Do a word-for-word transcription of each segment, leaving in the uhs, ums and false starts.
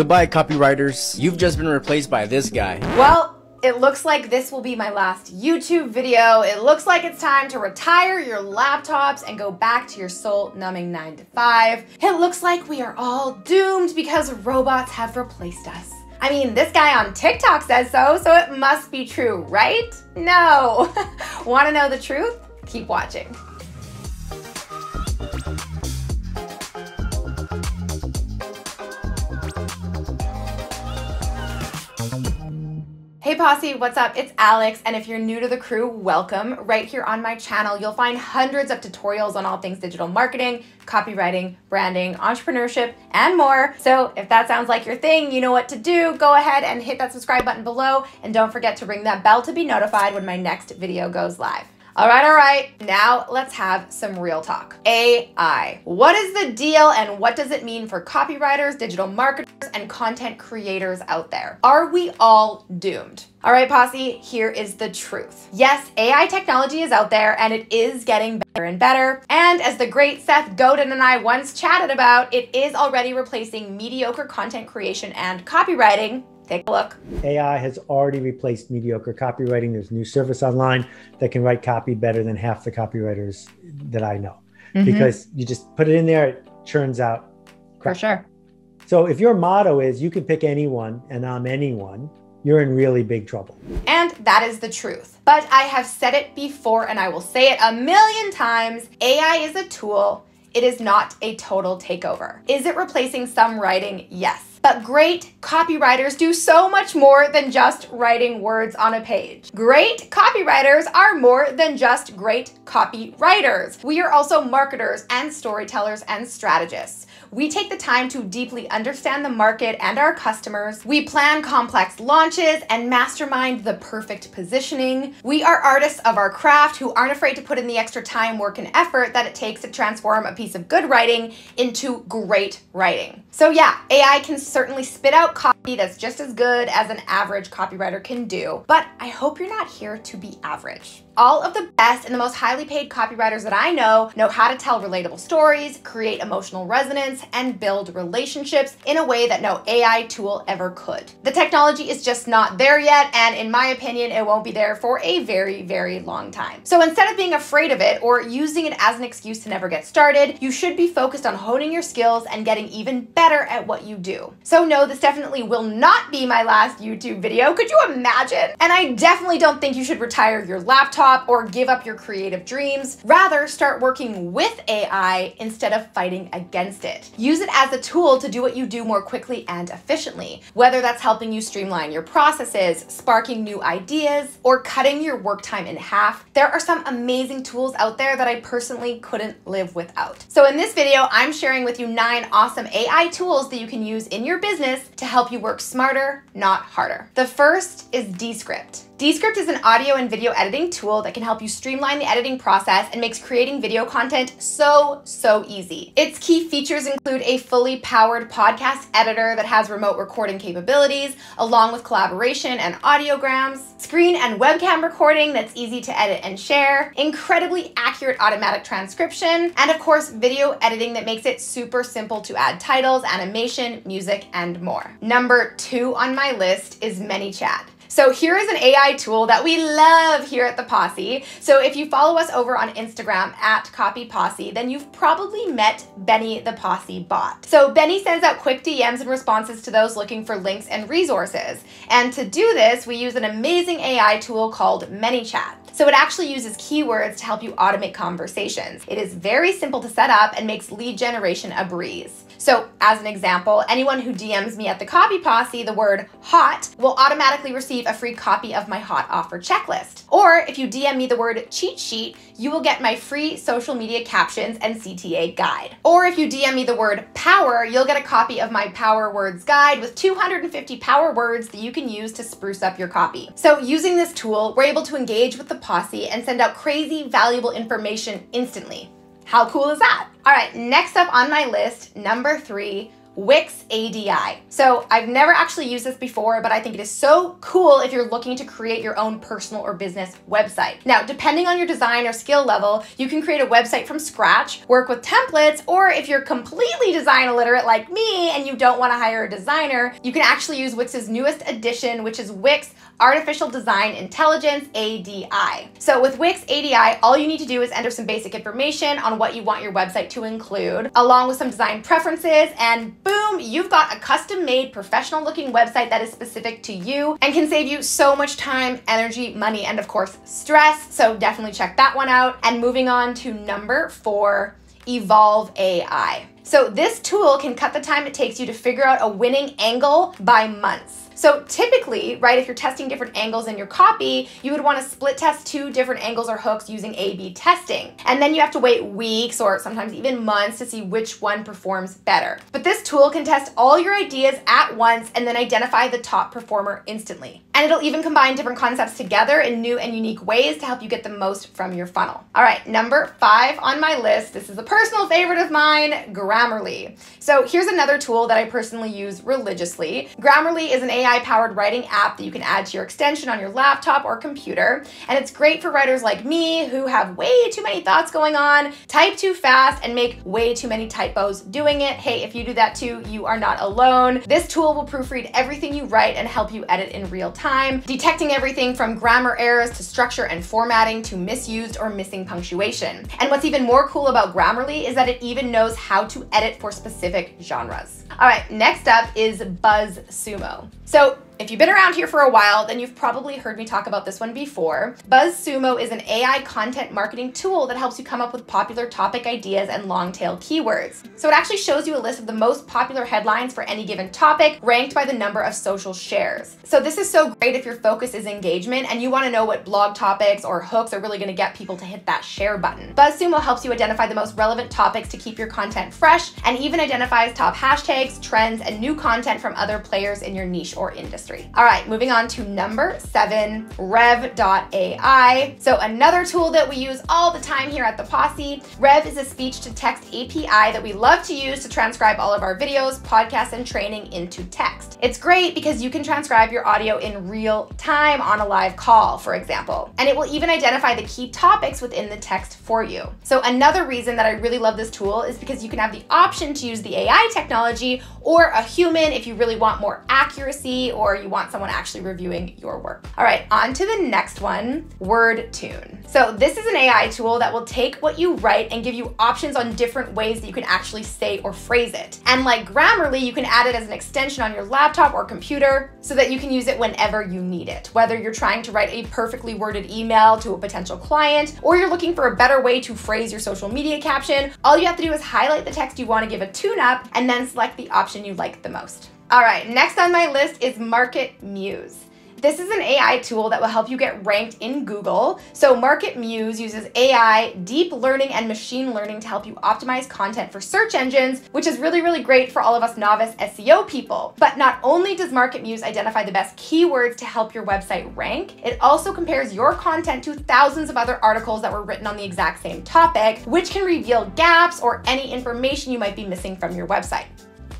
Goodbye, copywriters. You've just been replaced by this guy. Well, it looks like this will be my last YouTube video. It looks like it's time to retire your laptops and go back to your soul-numbing nine to five. It looks like we are all doomed because robots have replaced us. I mean, this guy on TikTok says so, so it must be true, right? No. Want to know the truth? Keep watching. Hey Posse, what's up? It's Alex, and if you're new to the crew, welcome. Right here on my channel, you'll find hundreds of tutorials on all things digital marketing, copywriting, branding, entrepreneurship, and more. So if that sounds like your thing, you know what to do. Go ahead and hit that subscribe button below, and don't forget to ring that bell to be notified when my next video goes live. All right, all right, now let's have some real talk. A I. What is the deal and what does it mean for copywriters, digital marketers, and content creators out there? Are we all doomed? All right, Posse, here is the truth. Yes, A I technology is out there and it is getting better and better. And as the great Seth Godin and I once chatted about, it is already replacing mediocre content creation and copywriting. Take a look. A I has already replaced mediocre copywriting. There's a new service online that can write copy better than half the copywriters that I know. Mm-hmm. Because you just put it in there, it churns out crap. For sure. So if your motto is you can pick anyone and I'm anyone, you're in really big trouble. And that is the truth. But I have said it before and I will say it a million times. A I is a tool. It is not a total takeover. Is it replacing some writing? Yes. But great copywriters do so much more than just writing words on a page. Great copywriters are more than just great copywriters. We are also marketers and storytellers and strategists. We take the time to deeply understand the market and our customers. We plan complex launches and mastermind the perfect positioning. We are artists of our craft who aren't afraid to put in the extra time, work, and effort that it takes to transform a piece of good writing into great writing. So yeah, A I can certainly spit out copy that's just as good as an average copywriter can do, but I hope you're not here to be average. All of the best and the most highly paid copywriters that I know know how to tell relatable stories, create emotional resonance, and build relationships in a way that no A I tool ever could. The technology is just not there yet, and in my opinion, it won't be there for a very, very long time. So instead of being afraid of it or using it as an excuse to never get started, you should be focused on honing your skills and getting even better at what you do. So no, this definitely will not be my last YouTube video. Could you imagine? And I definitely don't think you should retire your laptop or give up your creative dreams. Rather, start working with A I instead of fighting against it. Use it as a tool to do what you do more quickly and efficiently, whether that's helping you streamline your processes, sparking new ideas, or cutting your work time in half. There are some amazing tools out there that I personally couldn't live without. So in this video, I'm sharing with you nine awesome A I tools that you can use in your business to help you work smarter, not harder. The first is Descript. Descript is an audio and video editing tool that can help you streamline the editing process and makes creating video content so, so easy. Its key features include a fully powered podcast editor that has remote recording capabilities, along with collaboration and audiograms, screen and webcam recording that's easy to edit and share, incredibly accurate automatic transcription, and of course, video editing that makes it super simple to add titles, animation, music, and more. Number two on my list is ManyChat. So here is an A I tool that we love here at the Posse. So if you follow us over on Instagram at copyposse, then you've probably met Benny the Posse bot. So Benny sends out quick D Ms and responses to those looking for links and resources. And to do this, we use an amazing A I tool called ManyChat. So it actually uses keywords to help you automate conversations. It is very simple to set up and makes lead generation a breeze. So as an example, anyone who D Ms me at the Copy Posse the word hot will automatically receive a free copy of my hot offer checklist. Or if you D M me the word cheat sheet, you will get my free social media captions and C T A guide. Or if you D M me the word power, you'll get a copy of my power words guide with two hundred fifty power words that you can use to spruce up your copy. So using this tool, we're able to engage with the Posse and send out crazy, valuable information instantly. How cool is that? All right, next up on my list, number three, Wix A D I. So I've never actually used this before, but I think it is so cool if you're looking to create your own personal or business website. Now, depending on your design or skill level, you can create a website from scratch, work with templates, or if you're completely design illiterate like me and you don't want to hire a designer, you can actually use Wix's newest addition, which is Wix Artificial Design Intelligence A D I. So with Wix A D I, all you need to do is enter some basic information on what you want your website to include, along with some design preferences, and boom, you've got a custom-made, professional-looking website that is specific to you and can save you so much time, energy, money, and of course, stress. So definitely check that one out. And moving on to number four, Evolv A I. So this tool can cut the time it takes you to figure out a winning angle by months. So typically, right, if you're testing different angles in your copy, you would want to split test two different angles or hooks using A B testing. And then you have to wait weeks or sometimes even months to see which one performs better. But this tool can test all your ideas at once and then identify the top performer instantly. And it'll even combine different concepts together in new and unique ways to help you get the most from your funnel. All right, number five on my list, this is a personal favorite of mine, Grammarly. So here's another tool that I personally use religiously. Grammarly is an A I powered writing app that you can add to your extension on your laptop or computer. And it's great for writers like me who have way too many thoughts going on, type too fast, and make way too many typos doing it. Hey, if you do that too, you are not alone. This tool will proofread everything you write and help you edit in real time, detecting everything from grammar errors to structure and formatting to misused or missing punctuation. And what's even more cool about Grammarly is that it even knows how to edit for specific genres. All right, next up is BuzzSumo. So So if you've been around here for a while, then you've probably heard me talk about this one before. BuzzSumo is an A I content marketing tool that helps you come up with popular topic ideas and long tail keywords. So it actually shows you a list of the most popular headlines for any given topic, ranked by the number of social shares. So this is so great if your focus is engagement and you want to know what blog topics or hooks are really going to get people to hit that share button. BuzzSumo helps you identify the most relevant topics to keep your content fresh and even identifies top hashtags, trends, and new content from other players in your niche or industry. All right, moving on to number seven, Rev dot A I. So another tool that we use all the time here at the Posse. Rev is a speech-to-text A P I that we love to use to transcribe all of our videos, podcasts, and training into text. It's great because you can transcribe your audio in real time on a live call, for example, and it will even identify the key topics within the text for you. So another reason that I really love this tool is because you can have the option to use the A I technology or a human if you really want more accuracy or you want someone actually reviewing your work. All right, on to the next one, WordTune. So this is an A I tool that will take what you write and give you options on different ways that you can actually say or phrase it. And like Grammarly, you can add it as an extension on your laptop or computer so that you can use it whenever you need it, whether you're trying to write a perfectly worded email to a potential client, or you're looking for a better way to phrase your social media caption. All you have to do is highlight the text you want to give a tune-up and then select the option you like the most. All right, next on my list is Market Muse. This is an A I tool that will help you get ranked in Google. So Market Muse uses A I, deep learning, and machine learning to help you optimize content for search engines, which is really, really great for all of us novice S E O people. But not only does Market Muse identify the best keywords to help your website rank, it also compares your content to thousands of other articles that were written on the exact same topic, which can reveal gaps or any information you might be missing from your website.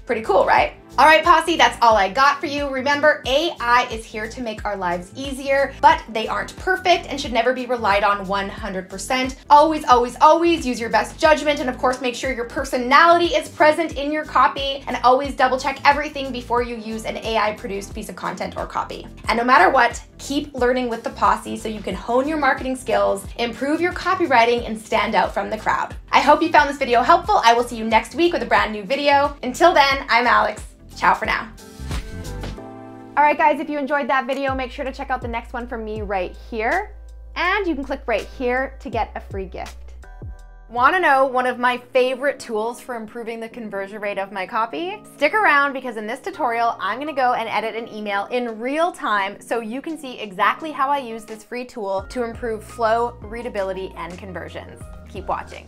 Pretty cool, right? All right, Posse, that's all I got for you. Remember, A I is here to make our lives easier, but they aren't perfect and should never be relied on one hundred percent. Always, always, always use your best judgment, and of course, make sure your personality is present in your copy, and always double check everything before you use an A I-produced piece of content or copy. And no matter what, keep learning with the Posse so you can hone your marketing skills, improve your copywriting, and stand out from the crowd. I hope you found this video helpful. I will see you next week with a brand new video. Until then, I'm Alex. Ciao for now. All right, guys, if you enjoyed that video, make sure to check out the next one from me right here. And you can click right here to get a free gift. Want to know one of my favorite tools for improving the conversion rate of my copy? Stick around because in this tutorial, I'm going to go and edit an email in real time so you can see exactly how I use this free tool to improve flow, readability, and conversions. Keep watching.